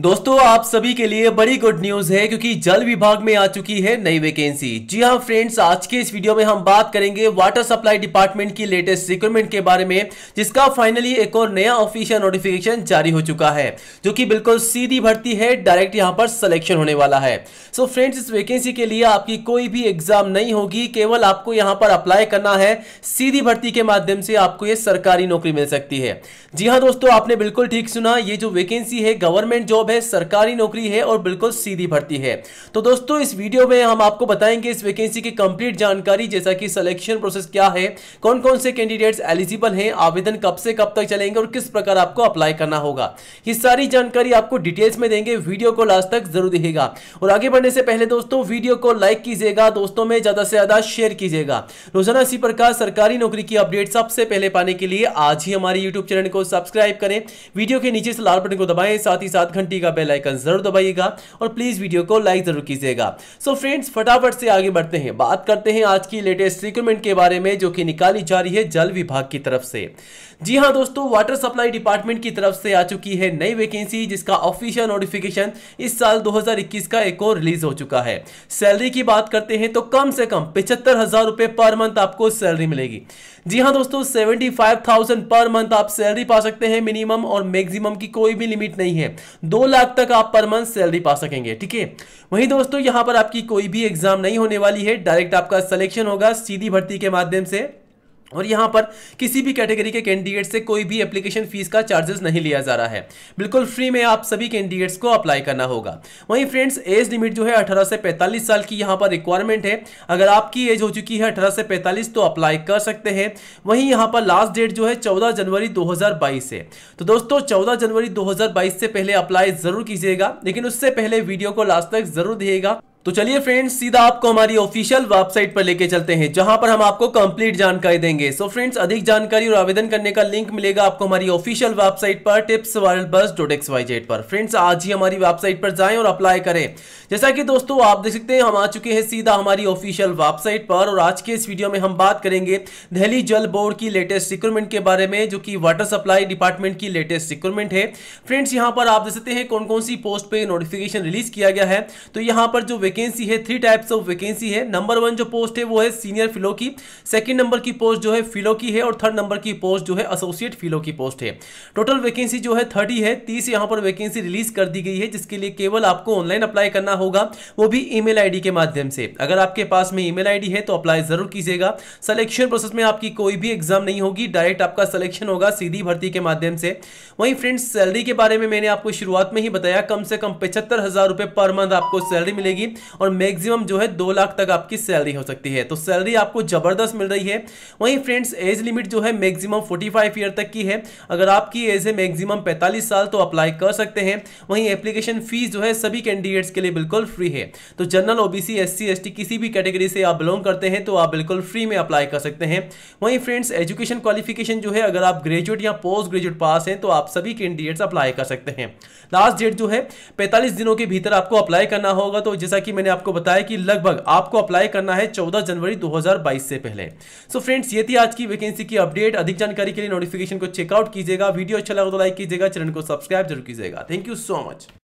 दोस्तों आप सभी के लिए बड़ी गुड न्यूज है क्योंकि जल विभाग में आ चुकी है नई वैकेंसी। जी हां फ्रेंड्स, आज के इस वीडियो में हम बात करेंगे वाटर सप्लाई डिपार्टमेंट की लेटेस्ट रिक्रूटमेंट के बारे में, जिसका फाइनली एक और नया ऑफिशियल नोटिफिकेशन जारी हो चुका है जो कि बिल्कुल सीधी भर्ती है। डायरेक्ट यहाँ पर सिलेक्शन होने वाला है। सो फ्रेंड्स, इस वैकेंसी के लिए आपकी कोई भी एग्जाम नहीं होगी, केवल आपको यहाँ पर अप्लाई करना है। सीधी भर्ती के माध्यम से आपको ये सरकारी नौकरी मिल सकती है। जी हाँ दोस्तों, आपने बिल्कुल ठीक सुना, ये जो वैकेंसी है गवर्नमेंट जॉब है, सरकारी नौकरी है और बिल्कुल सीधी भर्ती है। तो दोस्तों इस वीडियो में हम आपको बताएंगे इस वैकेंसी की कंप्लीट जानकारी, जैसा कि सिलेक्शन प्रोसेस क्या है, कौन कौन से कैंडिडेट्स एलिजिबल हैं, आवेदन कब से कब तक चलेंगे और किस प्रकार आपको अप्लाई करना होगा। ये सारी जानकारी आपको डिटेल्स में देंगे। वीडियो को लास्ट तक जरूर देखिएगा। और आगे बढ़ने से पहले दोस्तों वीडियो को लाइक कीजिएगा, दोस्तों में ज्यादा से ज्यादा शेयर कीजिएगा। रोजाना इसी प्रकार सरकारी नौकरी की अपडेट सबसे पहले पाने के लिए आज ही हमारे यूट्यूब चैनल को सब्सक्राइब करें, वीडियो के नीचे से लाल बटन को दबाएं, साथ ही साथ घंटी का बेल आइकन जरूर दबाइएगा और प्लीज वीडियो को लाइक जरूर कीजिएगा। सो फ्रेंड्स, फटाफट से आगे बढ़ते हैं, बात करते हैं आज की लेटेस्ट रिक्रूटमेंट के बारे में जो कि निकाली जा रही है जल विभाग की तरफ से। जी हां दोस्तों, वाटर सप्लाई डिपार्टमेंट की तरफ से आ चुकी है नई वैकेंसी, जिसका ऑफिशियल नोटिफिकेशन इस साल 2021 का एक और रिलीज हो चुका है। सैलरी की बात करते हैं तो कम से कम 75,000 रुपए पर मंथ आपको सैलरी मिलेगी। जी हां दोस्तों, 75,000 पर मंथ आप सैलरी पा सकते हैं। मिनिमम और मैक्सिमम की कोई भी लिमिट नहीं है, 2 लाख तक आप पर मंथ सैलरी पा सकेंगे। ठीक है, वहीं दोस्तों यहां पर आपकी कोई भी एग्जाम नहीं होने वाली है, डायरेक्ट आपका सिलेक्शन होगा सीधी भर्ती के माध्यम से। और यहाँ पर किसी भी कैटेगरी के कैंडिडेट से कोई भी एप्लीकेशन फीस का चार्जेस नहीं लिया जा रहा है, बिल्कुल फ्री में आप सभी कैंडिडेट्स को अप्लाई करना होगा। वहीं फ्रेंड्स, एज लिमिट जो है 18 से 45 साल की यहाँ पर रिक्वायरमेंट है। अगर आपकी एज हो चुकी है 18 से 45 तो अप्लाई कर सकते हैं। वहीं यहाँ पर लास्ट डेट जो है 14 जनवरी 2022 है। तो दोस्तों 14 जनवरी 2022 से पहले अप्लाई जरूर कीजिएगा, लेकिन उससे पहले वीडियो को लास्ट तक जरूर देखिएगा। तो चलिए फ्रेंड्स, सीधा आपको हमारी ऑफिशियल वेबसाइट पर लेके चलते हैं जहां पर हम आपको कंप्लीट जानकारी देंगे। सो फ्रेंड्स, अधिक जानकारी और आवेदन करने का लिंक मिलेगा आपको हमारी ऑफिशियल वेबसाइट पर tipsviralbuzz.xyz पर। फ्रेंड्स, आज ही हमारी वेबसाइट पर जाएं और अप्लाई करें। जैसा कि दोस्तों आप देख सकते हैं, हम आ चुके हैं सीधा हमारी ऑफिशियल वेबसाइट पर। और आज के इस वीडियो में हम बात करेंगे दिल्ली जल बोर्ड की लेटेस्ट रिक्रूटमेंट के बारे में, जो कि वाटर सप्लाई डिपार्टमेंट की लेटेस्ट रिक्रूटमेंट है। फ्रेंड्स, यहाँ पर आप देख सकते हैं कौन कौन सी पोस्ट पर नोटिफिकेशन रिलीज किया गया है। तो यहाँ पर जो वैकेंसी है, 3 टाइप्स ऑफ वैकेंसी है। नंबर 1 जो पोस्ट है वो है सीनियर फिलो की, सेकंड नंबर की पोस्ट जो है फिलो की है और थर्ड नंबर की पोस्ट जो है एसोसिएट फिलो की पोस्ट है। टोटल वैकेंसी जो है 30 है, 30 यहाँ पर वैकेंसी रिलीज कर दी गई है, जिसके लिए केवल आपको ऑनलाइन अप्लाई करना होगा, वो भी ईमेल आईडी के माध्यम से। अगर आपके पास में ईमेल आईडी है तो अप्लाई जरूर कीजिएगा। सिलेक्शन प्रोसेस में आपकी कोई भी एग्जाम नहीं होगी, डायरेक्ट आपका सिलेक्शन होगा सीधी भर्ती के माध्यम से। वहीं फ्रेंड्स, सैलरी के बारे में मैंने आपको शुरुआत में ही बताया, कम से कम 75,000 रुपए पर मंथ आपको सैलरी मिलेगी और मैक्सिमम जो है 2 लाख तक आपकी सैलरी हो सकती है। तो सैलरी आपको जबरदस्त मिल रही है। वहीं फ्रेंड्स, एज लिमिट जो है मैक्सिमम 45 ईयर तक की है। अगर आपकी एज है मैक्सिमम 45 साल तो अप्लाई कर सकते हैं। वहीं एप्लीकेशन फीस जो है सभी कैंडिडेट्स के लिए बिल्कुल फ्री है। तो जनरल, ओबीसी, एससी, एसटी किसी भी कैटेगरी से आप बिलोंग करते हैं तो आप बिल्कुल फ्री में अप्लाई कर सकते हैं। वहीं फ्रेंड्स, एजुकेशन क्वालिफिकेशन जो है, अगर आप ग्रेजुएट या पोस्ट ग्रेजुएट पास हैं तो आप सभी कैंडिडेट्स अप्लाई कर सकते हैं। लास्ट डेट जो है 45 दिनों के भीतर आपको अप्लाई करना होगा। तो जैसा कि मैंने आपको बताया कि लगभग आपको अप्लाई करना है 14 जनवरी 2022 से पहले। सो फ्रेंड्स, ये थी आज की वैकेंसी की अपडेट। अधिक जानकारी के लिए नोटिफिकेशन को चेकआउट कीजिएगा। वीडियो अच्छा लगा तो लाइक कीजिएगा, चैनल को सब्सक्राइब जरूर कीजिएगा। Thank you so much.